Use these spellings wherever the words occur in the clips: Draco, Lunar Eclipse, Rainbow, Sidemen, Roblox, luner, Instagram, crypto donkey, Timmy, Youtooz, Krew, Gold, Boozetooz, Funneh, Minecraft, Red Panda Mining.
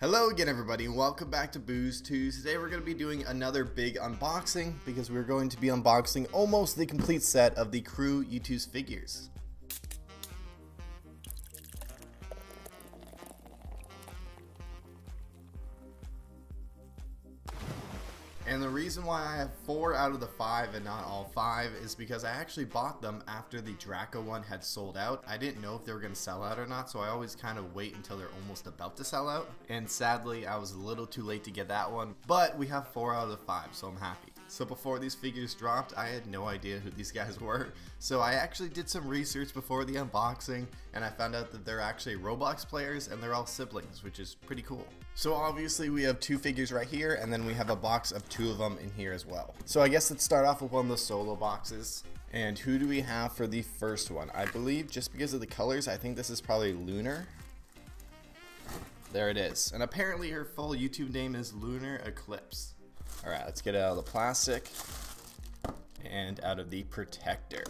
Hello again everybody, welcome back to Boozetooz. Today we're going to be doing another big unboxing because we're going to be unboxing almost the complete set of the Krew Youtooz figures. And the reason why I have 4 out of the 5 and not all 5 is because I actually bought them after the Draco one had sold out. I didn't know if they were going to sell out or not, so I always kind of wait until they're almost about to sell out. And sadly, I was a little too late to get that one, but we have 4 out of the 5, so I'm happy. So before these figures dropped, I had no idea who these guys were. So I actually did some research before the unboxing, and I found out that they're actually Roblox players and they're all siblings, which is pretty cool. So obviously we have 2 figures right here, and then we have a box of 2 of them in here as well. So I guess let's start off with one of the solo boxes. And who do we have for the first one? I believe just because of the colors, I think this is probably Lunar. There it is. And apparently her full YouTube name is Lunar Eclipse. Alright, let's get it out of the plastic and out of the protector.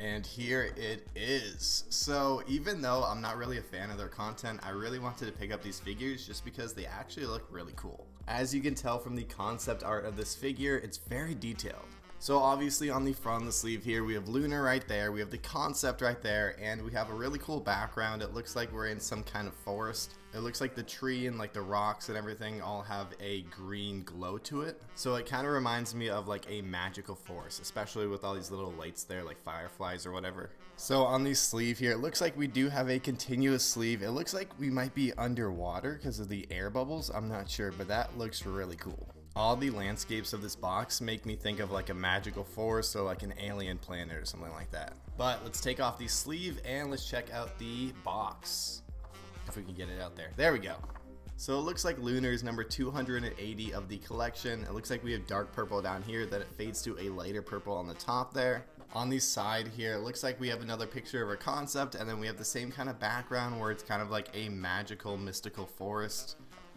And here it is. So even though I'm not really a fan of their content, I really wanted to pick up these figures just because they actually look really cool. As you can tell from the concept art of this figure, it's very detailed. So obviously on the front of the sleeve here, we have Lunar right there, we have the concept right there, and we have a really cool background. It looks like we're in some kind of forest. It looks like the tree and like the rocks and everything all have a green glow to it. So it kind of reminds me of like a magical forest, especially with all these little lights there like fireflies or whatever. So on the sleeve here, it looks like we do have a continuous sleeve. It looks like we might be underwater because of the air bubbles. I'm not sure, but that looks really cool. All the landscapes of this box make me think of like a magical forest or like an alien planet or something like that. But let's take off the sleeve and let's check out the box. If we can get it out there. There we go. So it looks like Lunar is number 280 of the collection. It looks like we have dark purple down here, then it fades to a lighter purple on the top there. On the side here, it looks like we have another picture of our concept, and then we have the same kind of background where it's kind of like a magical, mystical forest.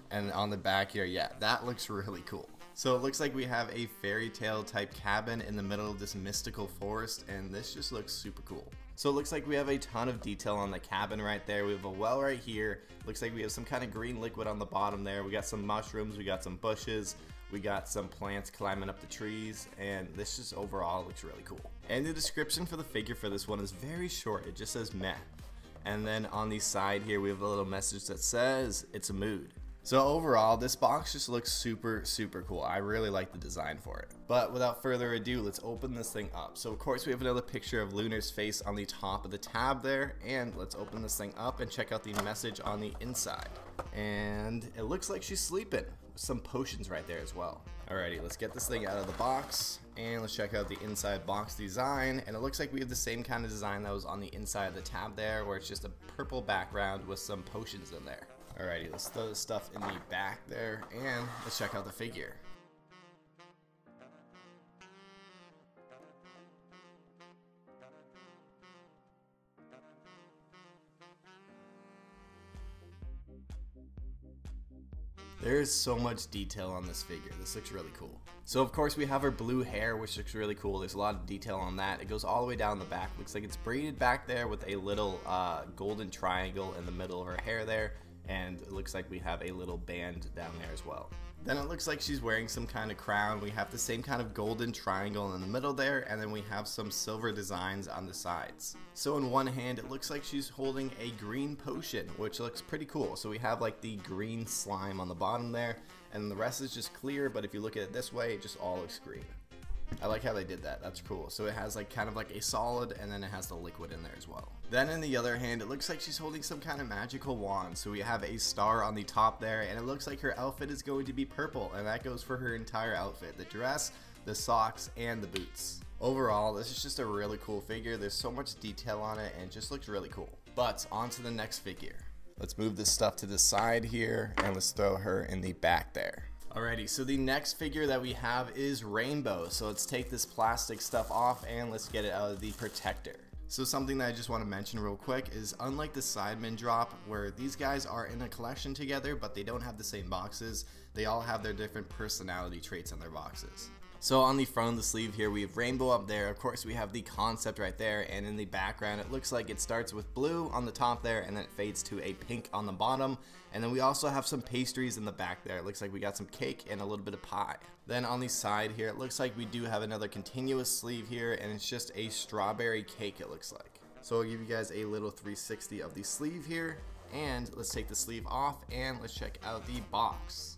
And on the back here, yeah, that looks really cool. So it looks like we have a fairy tale type cabin in the middle of this mystical forest, and this just looks super cool. So it looks like we have a ton of detail on the cabin right there. We have a well right here. Looks like we have some kind of green liquid on the bottom there. We got some mushrooms, we got some bushes, we got some plants climbing up the trees, and this just overall looks really cool. And the description for the figure for this one is very short. It just says meh. And then on the side here, we have a little message that says, it's a mood. So overall, this box just looks super, super cool. I really like the design for it. But without further ado, let's open this thing up. So of course, we have another picture of Lunar's face on the top of the tab there. And let's open this thing up and check out the message on the inside. And it looks like she's sleeping. Some potions right there as well. Alrighty, let's get this thing out of the box and let's check out the inside box design. And it looks like we have the same kind of design that was on the inside of the tab there, where it's just a purple background with some potions in there. Alrighty, let's throw this stuff in the back there, and let's check out the figure. There is so much detail on this figure. This looks really cool. So of course we have her blue hair, which looks really cool. There's a lot of detail on that. It goes all the way down the back. Looks like it's braided back there with a little golden triangle in the middle of her hair there. And it looks like we have a little band down there as well. Then it looks like she's wearing some kind of crown. We have the same kind of golden triangle in the middle there, and then we have some silver designs on the sides. So in one hand, it looks like she's holding a green potion, which looks pretty cool. So we have like the green slime on the bottom there, and the rest is just clear, but if you look at it this way, it just all looks green. I like how they did that. That's cool. So it has like kind of like a solid, and then it has the liquid in there as well. Then in the other hand, it looks like she's holding some kind of magical wand. So we have a star on the top there, and it looks like her outfit is going to be purple, and that goes for her entire outfit. The dress, the socks, and the boots. Overall, this is just a really cool figure. There's so much detail on it, and it just looks really cool. But on to the next figure. Let's move this stuff to the side here, and let's throw her in the back there. Alrighty, so the next figure that we have is Rainbow. So let's take this plastic stuff off and let's get it out of the protector. So something that I just want to mention real quick is unlike the Sidemen drop where these guys are in a collection together but they don't have the same boxes, they all have their different personality traits in their boxes. So on the front of the sleeve here, we have rainbow up there. Of course, we have the concept right there, and in the background, it looks like it starts with blue on the top there, and then it fades to a pink on the bottom. And then we also have some pastries in the back there. It looks like we got some cake and a little bit of pie. Then on the side here, it looks like we do have another continuous sleeve here, and it's just a strawberry cake, it looks like. So I'll give you guys a little 360 of the sleeve here, and let's take the sleeve off and let's check out the box.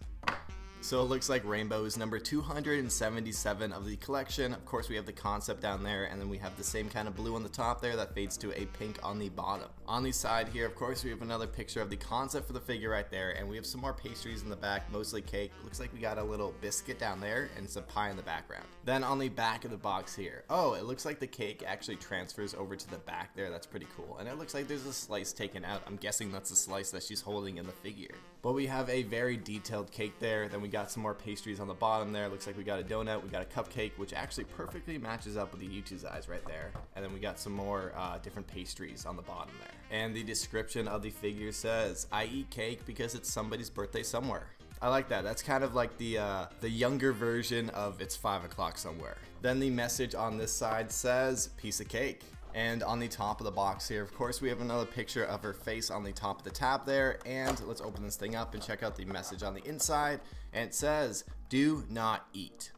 So it looks like Rainbow is number 277 of the collection. Of course, we have the concept down there, and then we have the same kind of blue on the top there that fades to a pink on the bottom. On the side here, of course, we have another picture of the concept for the figure right there, and we have some more pastries in the back, mostly cake. Looks like we got a little biscuit down there and some pie in the background. Then on the back of the box here, oh, it looks like the cake actually transfers over to the back there. That's pretty cool. And it looks like there's a slice taken out. I'm guessing that's the slice that she's holding in the figure. But we have a very detailed cake there. Then we got some more pastries on the bottom there. Looks like we got a donut, we got a cupcake, which actually perfectly matches up with the Youtooz eyes right there. And then we got some more different pastries on the bottom there. And the description of the figure says, "I eat cake because it's somebody's birthday somewhere." I like that. That's kind of like the younger version of "It's 5 o'clock somewhere." Then the message on this side says, "Piece of cake." And on the top of the box here, of course, we have another picture of her face on the top of the tab there. And let's open this thing up and check out the message on the inside. And it says, "Do not eat."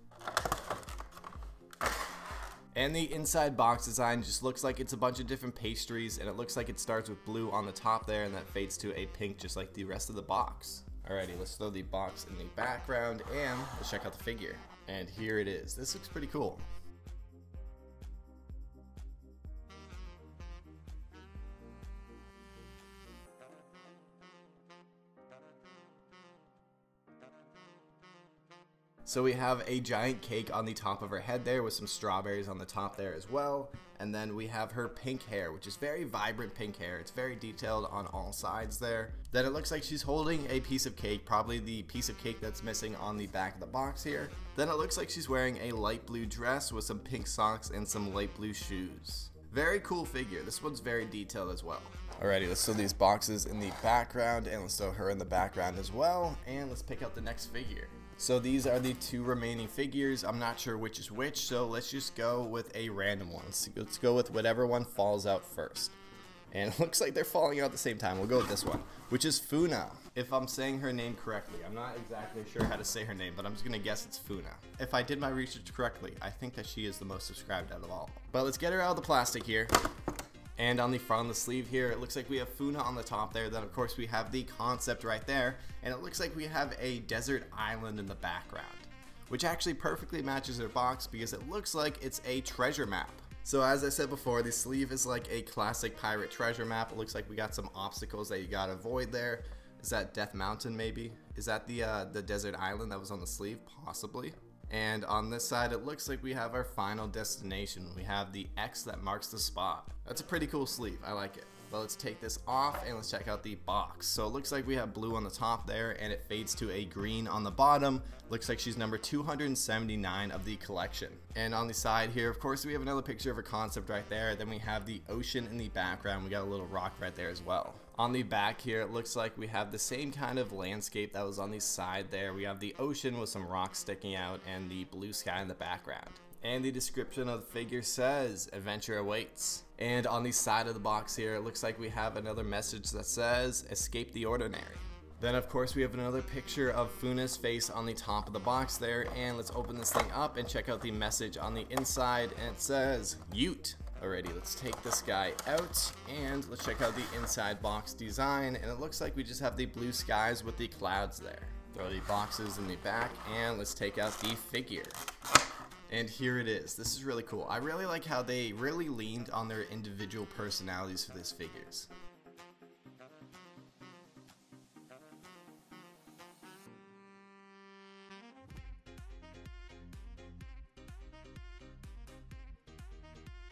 And the inside box design just looks like it's a bunch of different pastries. And it looks like it starts with blue on the top there, and that fades to a pink just like the rest of the box. Alrighty, let's throw the box in the background and let's check out the figure. And here it is. This looks pretty cool. So we have a giant cake on the top of her head there with some strawberries on the top there as well. And then we have her pink hair, which is very vibrant pink hair. It's very detailed on all sides there. Then it looks like she's holding a piece of cake, probably the piece of cake that's missing on the back of the box here. Then it looks like she's wearing a light blue dress with some pink socks and some light blue shoes. Very cool figure. This one's very detailed as well. Alrighty, let's throw these boxes in the background, and let's throw her in the background as well. And let's pick out the next figure. So these are the two remaining figures. I'm not sure which is which, so let's just go with a random one. Let's go with whatever one falls out first. And it looks like they're falling out at the same time. We'll go with this one, which is Funneh. If I'm saying her name correctly, I'm not exactly sure how to say her name, but I'm just gonna guess it's Funneh. If I did my research correctly, I think that she is the most subscribed out of all. But let's get her out of the plastic here. And on the front of the sleeve here, it looks like we have Funneh on the top there. Then of course we have the concept right there. And it looks like we have a desert island in the background, which actually perfectly matches their box because it looks like it's a treasure map. So as I said before, the sleeve is like a classic pirate treasure map. It looks like we got some obstacles that you gotta avoid there. Is that Death Mountain maybe? Is that the desert island that was on the sleeve? Possibly. And on this side, it looks like we have our final destination. We have the X that marks the spot. That's a pretty cool sleeve. I like it. But let's take this off and let's check out the box. So it looks like we have blue on the top there, and it fades to a green on the bottom. Looks like she's number 279 of the collection. And on the side here, of course, we have another picture of her concept right there. Then we have the ocean in the background. We got a little rock right there as well. On the back here, it looks like we have the same kind of landscape that was on the side there. We have the ocean with some rocks sticking out and the blue sky in the background. And the description of the figure says, "Adventure awaits." And on the side of the box here, it looks like we have another message that says, "Escape the ordinary." Then of course we have another picture of Funneh's face on the top of the box there, and let's open this thing up and check out the message on the inside, and it says, "Yoot." Alrighty, let's take this guy out and let's check out the inside box design, and it looks like we just have the blue skies with the clouds there. Throw the boxes in the back and let's take out the figure. And here it is. This is really cool. I really like how they really leaned on their individual personalities for these figures.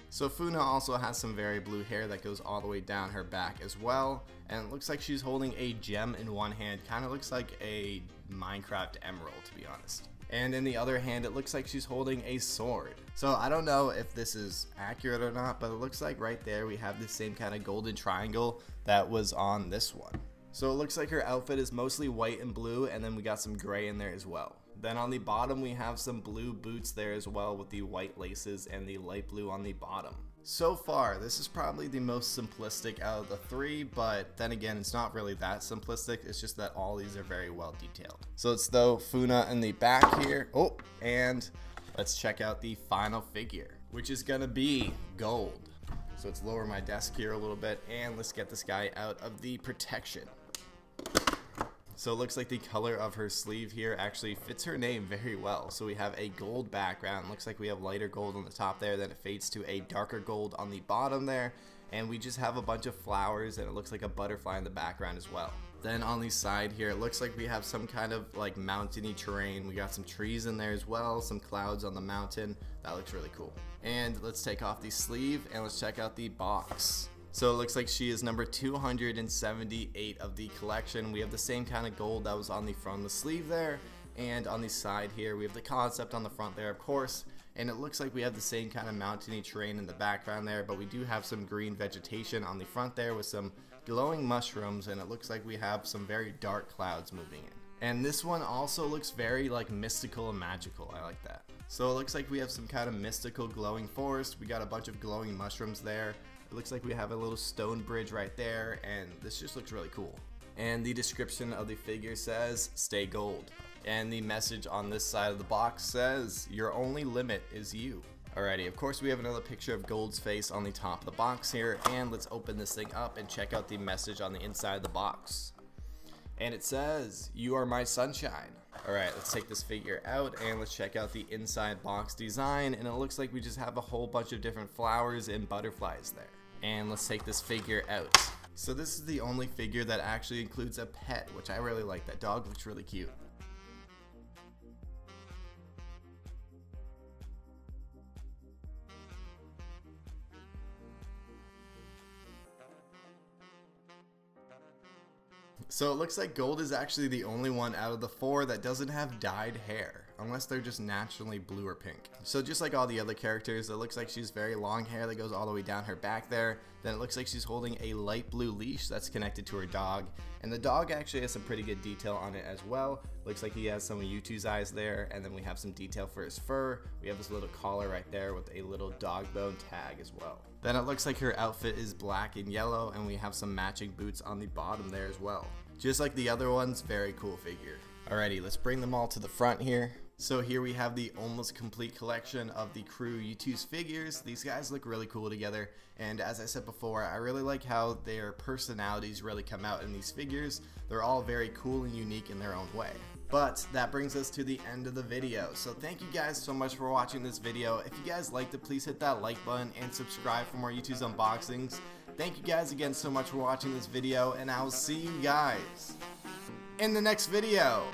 So Funneh also has some very blue hair that goes all the way down her back as well. And it looks like she's holding a gem in one hand. Kind of looks like a Minecraft emerald, to be honest. And in the other hand, it looks like she's holding a sword. So I don't know if this is accurate or not, but it looks like right there we have the same kind of golden triangle that was on this one. So it looks like her outfit is mostly white and blue, and then we got some gray in there as well. Then on the bottom we have some blue boots there as well with the white laces and the light blue on the bottom. So far, this is probably the most simplistic out of the three, but then again, it's not really that simplistic, it's just that all these are very well detailed. So it's though Funneh in the back here. Oh, and let's check out the final figure, which is gonna be Gold. So let's lower my desk here a little bit, and let's get this guy out of the protection. So it looks like the color of her sleeve here actually fits her name very well. So we have a gold background. Looks like we have lighter gold on the top there, then it fades to a darker gold on the bottom there. And we just have a bunch of flowers, and it looks like a butterfly in the background as well. Then on the side here, it looks like we have some kind of like mountainy terrain. We got some trees in there as well, some clouds on the mountain. That looks really cool. And let's take off the sleeve and let's check out the box. So it looks like she is number 278 of the collection. We have the same kind of gold that was on the front of the sleeve there, and on the side here we have the concept on the front there, of course, and it looks like we have the same kind of mountainy terrain in the background there, but we do have some green vegetation on the front there with some glowing mushrooms, and it looks like we have some very dark clouds moving in. And this one also looks very like mystical and magical. I like that. So it looks like we have some kind of mystical glowing forest. We got a bunch of glowing mushrooms there. It looks like we have a little stone bridge right there, and this just looks really cool. And the description of the figure says, "Stay gold." And the message on this side of the box says, "Your only limit is you." Alrighty, of course we have another picture of Gold's face on the top of the box here, and let's open this thing up and check out the message on the inside of the box. And it says, "You are my sunshine." Alright, let's take this figure out and let's check out the inside box design, and it looks like we just have a whole bunch of different flowers and butterflies there. And let's take this figure out. So this is the only figure that actually includes a pet, which I really like. That dog looks really cute. So it looks like Gold is actually the only one out of the four that doesn't have dyed hair, unless they're just naturally blue or pink. So just like all the other characters, it looks like she's very long hair that goes all the way down her back there. Then it looks like she's holding a light blue leash that's connected to her dog, and the dog actually has some pretty good detail on it as well. Looks like he has some of Youtooz eyes there, and then we have some detail for his fur. We have this little collar right there with a little dog bone tag as well. Then it looks like her outfit is black and yellow, and we have some matching boots on the bottom there as well. Just like the other ones, very cool figure. Alrighty, let's bring them all to the front here. So here we have the almost complete collection of the Krew Youtooz figures. These guys look really cool together, and as I said before, I really like how their personalities really come out in these figures. They're all very cool and unique in their own way. But that brings us to the end of the video. So thank you guys so much for watching this video. If you guys liked it, please hit that like button and subscribe for more Youtooz unboxings. Thank you guys again so much for watching this video, and I will see you guys in the next video.